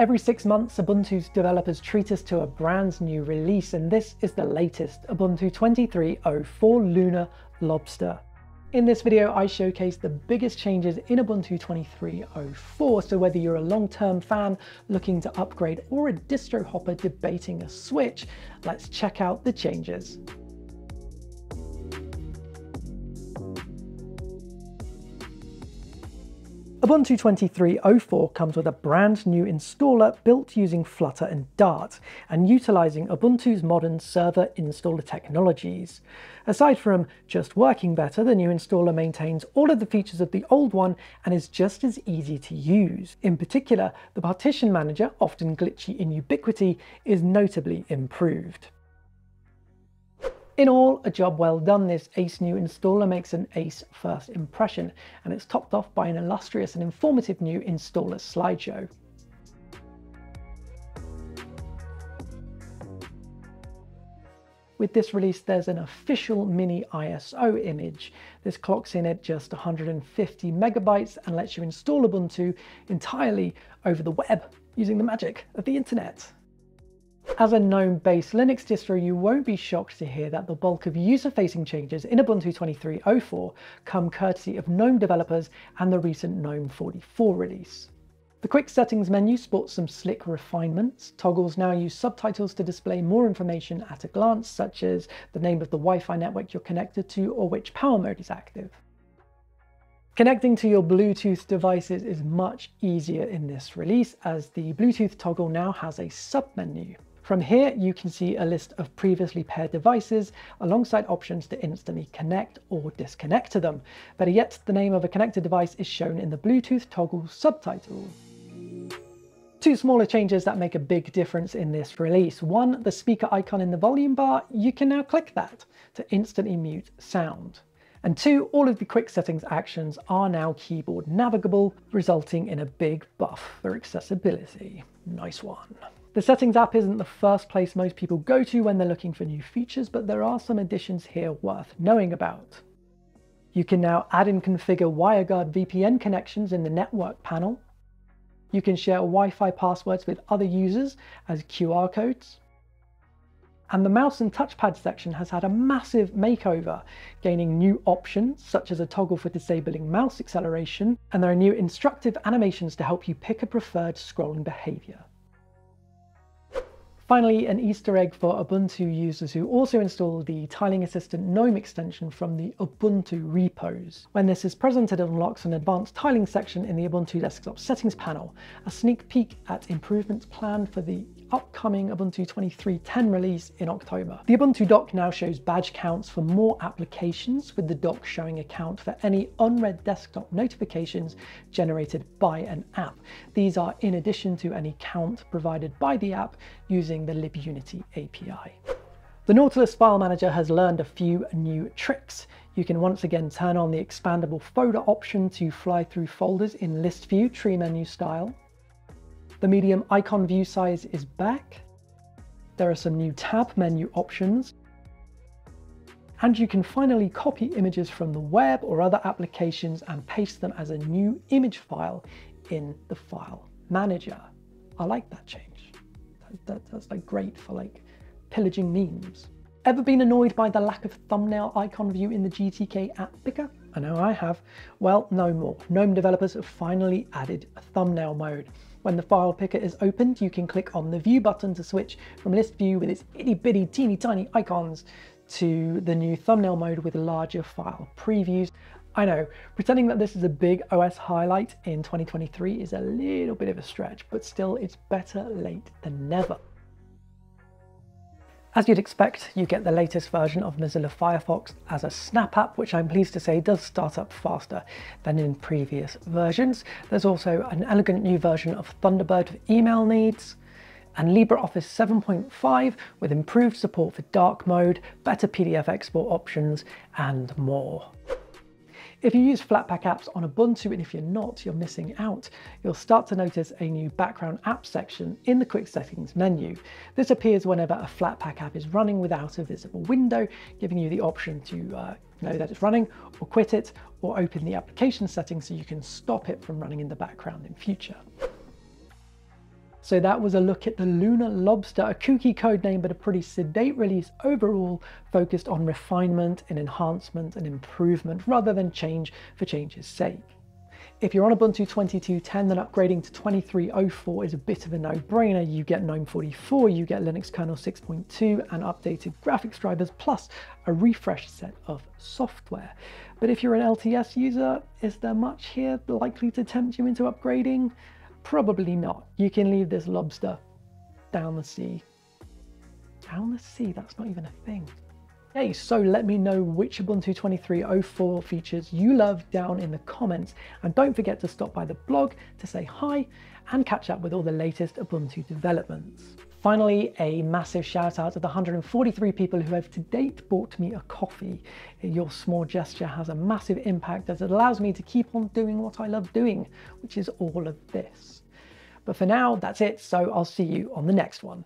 Every 6 months, Ubuntu's developers treat us to a brand new release, and this is the latest, Ubuntu 23.04 Lunar Lobster. In this video, I showcase the biggest changes in Ubuntu 23.04, so whether you're a long-term fan looking to upgrade or a distro hopper debating a switch, let's check out the changes. Ubuntu 23.04 comes with a brand new installer built using Flutter and Dart, and utilising Ubuntu's modern server installer technologies. Aside from just working better, the new installer maintains all of the features of the old one and is just as easy to use. In particular, the partition manager, often glitchy in Ubiquity, is notably improved. In all, a job well done. This ace new installer makes an ace first impression, and it's topped off by an illustrious and informative new installer slideshow. With this release, there's an official mini ISO image. This clocks in at just 150 megabytes and lets you install Ubuntu entirely over the web, using the magic of the internet. As a GNOME-based Linux distro, you won't be shocked to hear that the bulk of user-facing changes in Ubuntu 23.04 come courtesy of GNOME developers and the recent GNOME 44 release. The quick settings menu sports some slick refinements. Toggles now use subtitles to display more information at a glance, such as the name of the Wi-Fi network you're connected to or which power mode is active. Connecting to your Bluetooth devices is much easier in this release, as the Bluetooth toggle now has a submenu. From here, you can see a list of previously paired devices alongside options to instantly connect or disconnect to them. Better yet, the name of a connected device is shown in the Bluetooth toggle subtitle. Two smaller changes that make a big difference in this release. One, the speaker icon in the volume bar, you can now click that to instantly mute sound. And two, all of the quick settings actions are now keyboard navigable, resulting in a big buff for accessibility. Nice one. The Settings app isn't the first place most people go to when they're looking for new features, but there are some additions here worth knowing about. You can now add and configure WireGuard VPN connections in the network panel. You can share Wi-Fi passwords with other users as QR codes. And the mouse and touchpad section has had a massive makeover, gaining new options such as a toggle for disabling mouse acceleration, and there are new instructive animations to help you pick a preferred scrolling behavior. Finally, an Easter egg for Ubuntu users who also install the Tiling Assistant GNOME extension from the Ubuntu repos. When this is presented, it unlocks an advanced tiling section in the Ubuntu desktop settings panel, a sneak peek at improvements planned for the upcoming Ubuntu 23.10 release in October. The Ubuntu doc now shows badge counts for more applications, with the doc showing a count for any unread desktop notifications generated by an app. These are in addition to any count provided by the app using the LibUnity API. The Nautilus file manager has learned a few new tricks. You can once again turn on the expandable folder option to fly through folders in list view, tree menu style. The medium icon view size is back. There are some new tab menu options. And you can finally copy images from the web or other applications and paste them as a new image file in the file manager. I like that change. That's like great for like pillaging memes. Ever been annoyed by the lack of thumbnail icon view in the GTK app picker? I know I have. Well, no more. GNOME developers have finally added a thumbnail mode. When the file picker is opened, you can click on the view button to switch from list view with its itty bitty teeny tiny icons to the new thumbnail mode with larger file previews. I know, pretending that this is a big OS highlight in 2023 is a little bit of a stretch, but still, it's better late than never. As you'd expect, you get the latest version of Mozilla Firefox as a snap app, which I'm pleased to say does start up faster than in previous versions. There's also an elegant new version of Thunderbird for email needs, and LibreOffice 7.5 with improved support for dark mode, better PDF export options, and more. If you use Flatpak apps on Ubuntu, and if you're not, you're missing out. You'll start to notice a new background app section in the quick settings menu. This appears whenever a Flatpak app is running without a visible window, giving you the option to know that it's running, or quit it, or open the application settings so you can stop it from running in the background in future. So that was a look at the Lunar Lobster, a kooky code name, but a pretty sedate release overall, focused on refinement and enhancement and improvement rather than change for change's sake. If you're on Ubuntu 22.10, then upgrading to 23.04 is a bit of a no-brainer. You get GNOME 44, you get Linux kernel 6.2 and updated graphics drivers, plus a refreshed set of software. But if you're an LTS user, is there much here likely to tempt you into upgrading? Probably not. You can leave this lobster down the sea. Down the sea? That's not even a thing. Okay, so let me know which Ubuntu 23.04 features you love down in the comments, and don't forget to stop by the blog to say hi and catch up with all the latest Ubuntu developments. Finally, a massive shout out to the 143 people who have to date bought me a coffee. Your small gesture has a massive impact as it allows me to keep on doing what I love doing, which is all of this. But for now, that's it, so I'll see you on the next one.